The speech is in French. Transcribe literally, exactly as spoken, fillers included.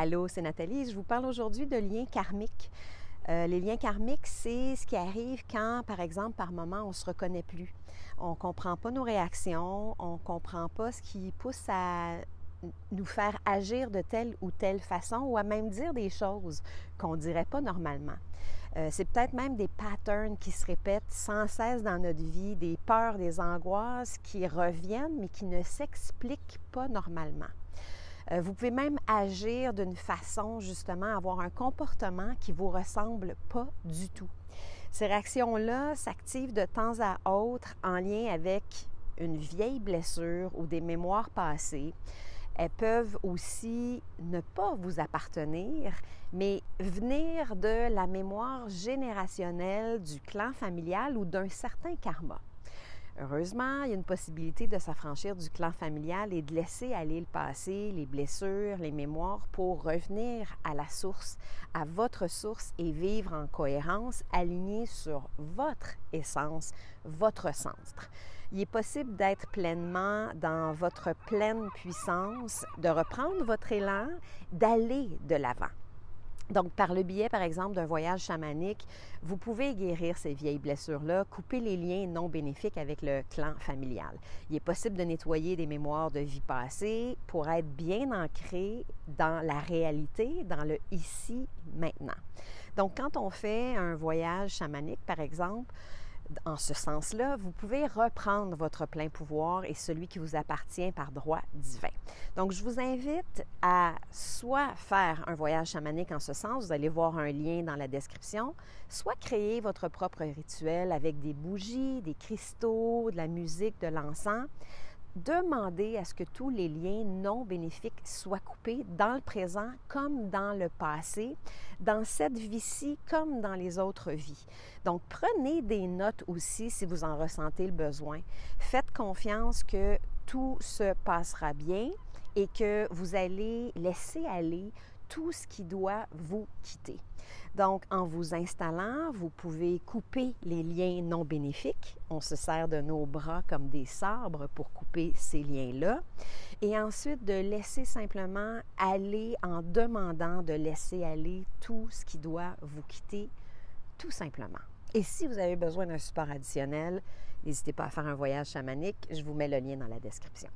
Allô, c'est Nathalie. Je vous parle aujourd'hui de liens karmiques. Euh, les liens karmiques, c'est ce qui arrive quand, par exemple, par moment, on ne se reconnaît plus. On ne comprend pas nos réactions, on ne comprend pas ce qui pousse à nous faire agir de telle ou telle façon ou à même dire des choses qu'on ne dirait pas normalement. Euh, c'est peut-être même des patterns qui se répètent sans cesse dans notre vie, des peurs, des angoisses qui reviennent mais qui ne s'expliquent pas normalement. Vous pouvez même agir d'une façon, justement, avoir un comportement qui ne vous ressemble pas du tout. Ces réactions-là s'activent de temps à autre en lien avec une vieille blessure ou des mémoires passées. Elles peuvent aussi ne pas vous appartenir, mais venir de la mémoire générationnelle du clan familial ou d'un certain karma. Heureusement, il y a une possibilité de s'affranchir du clan familial et de laisser aller le passé, les blessures, les mémoires pour revenir à la source, à votre source et vivre en cohérence, aligné sur votre essence, votre centre. Il est possible d'être pleinement dans votre pleine puissance, de reprendre votre élan, d'aller de l'avant. Donc, par le biais, par exemple, d'un voyage chamanique, vous pouvez guérir ces vieilles blessures-là, couper les liens non bénéfiques avec le clan familial. Il est possible de nettoyer des mémoires de vie passée pour être bien ancré dans la réalité, dans le ici, maintenant. Donc, quand on fait un voyage chamanique, par exemple, en ce sens-là, vous pouvez reprendre votre plein pouvoir et celui qui vous appartient par droit divin. Donc, je vous invite à soit faire un voyage chamanique en ce sens, vous allez voir un lien dans la description, soit créer votre propre rituel avec des bougies, des cristaux, de la musique, de l'encens. Demandez à ce que tous les liens non bénéfiques soient coupés dans le présent comme dans le passé, dans cette vie-ci comme dans les autres vies. Donc, prenez des notes aussi si vous en ressentez le besoin. Faites confiance que tout se passera bien et que vous allez laisser aller tout ce qui doit vous quitter. Donc, en vous installant, vous pouvez couper les liens non bénéfiques. On se sert de nos bras comme des sabres pour couper ces liens-là. Et ensuite, de laisser simplement aller en demandant de laisser aller tout ce qui doit vous quitter, tout simplement. Et si vous avez besoin d'un support additionnel, n'hésitez pas à faire un voyage chamanique. Je vous mets le lien dans la description.